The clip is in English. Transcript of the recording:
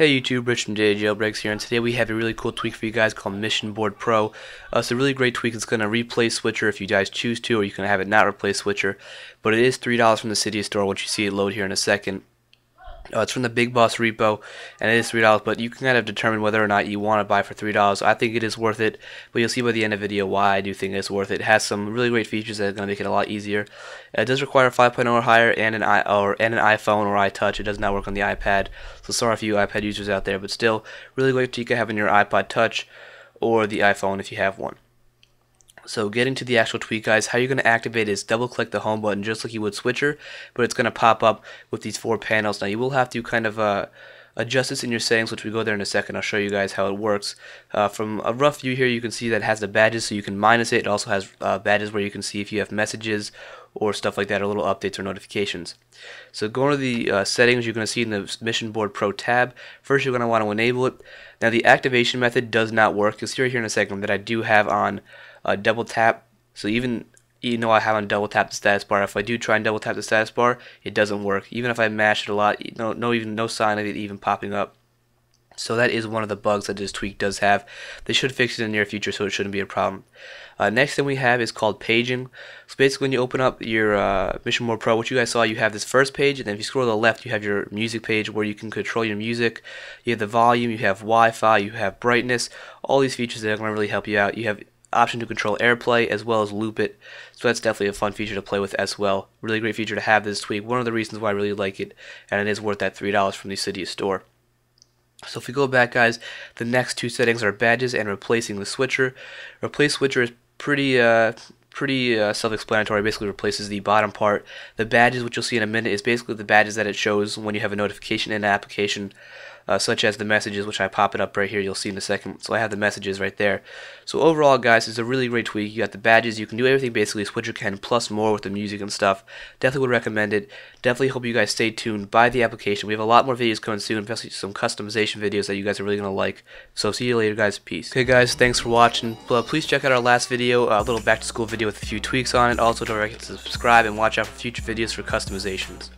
Hey YouTube, Rich from DailyJailbreaks here, and today we have a really cool tweak for you guys called Mission Board Pro. It's a really great tweak. It's going to replace Switcher if you guys choose to, or you can have it not replace Switcher. But it is $3 from the Cydia store, which you see it load here in a second. It's from the Big Boss repo, and it is $3, but you can kind of determine whether or not you want to buy for $3. I think it is worth it, but you'll see by the end of the video why I do think it's worth it. It has some really great features that are going to make it a lot easier. It does require a 5.0 or higher and an iPhone or iTouch. It does not work on the iPad, so sorry for you iPad users out there, but still, really great to have in your iPod Touch or the iPhone if you have one. So getting to the actual tweak, guys, how you're going to activate is double-click the home button just like you would Switcher, but it's going to pop up with these four panels. Now you will have to kind of adjust this in your settings, which we go there in a second. I'll show you guys how it works. From a rough view here, you can see that it has the badges, so you can minus it. It also has badges where you can see if you have messages or stuff like that, or little updates or notifications. So going to the settings, you're going to see in the Mission Board Pro tab, first you're going to want to enable it. Now the activation method does not work. You'll see right here in a second that I do have on double tap, so even though I haven't double tapped the status bar, if I do try and double tap the status bar, it doesn't work. Even if I mash it a lot, no sign of it even popping up. So that is one of the bugs that this tweak does have. They should fix it in the near future, so it shouldn't be a problem. Next thing we have is called paging. So basically when you open up your Mission Board Pro, what you guys saw, you have this first page, and then if you scroll to the left, you have your music page where you can control your music. You have the volume, you have Wi-Fi, you have brightness, all these features that are going to really help you out. You have option to control AirPlay as well as loop it, so that's definitely a fun feature to play with as well. Really great feature to have this tweak. One of the reasons why I really like it, and it is worth that $3 from the Cydia store. So if we go back, guys, the next two settings are badges and replacing the Switcher. Replace Switcher is pretty self-explanatory. Basically replaces the bottom part. The badges, which you'll see in a minute, is basically the badges that it shows when you have a notification in an application, such as the messages, which I pop it up right here. You'll see in a second. So I have the messages right there. So overall, guys, it's a really great tweak. You got the badges. You can do everything basically Switcher can, plus more with the music and stuff. Definitely would recommend it. Definitely hope you guys stay tuned. Buy the application. We have a lot more videos coming soon, especially some customization videos that you guys are really gonna like. So see you later, guys. Peace. Okay, guys, thanks for watching. Please check out our last video, a little back to school video with a few tweaks on it. Also, don't forget to subscribe and watch out for future videos for customizations.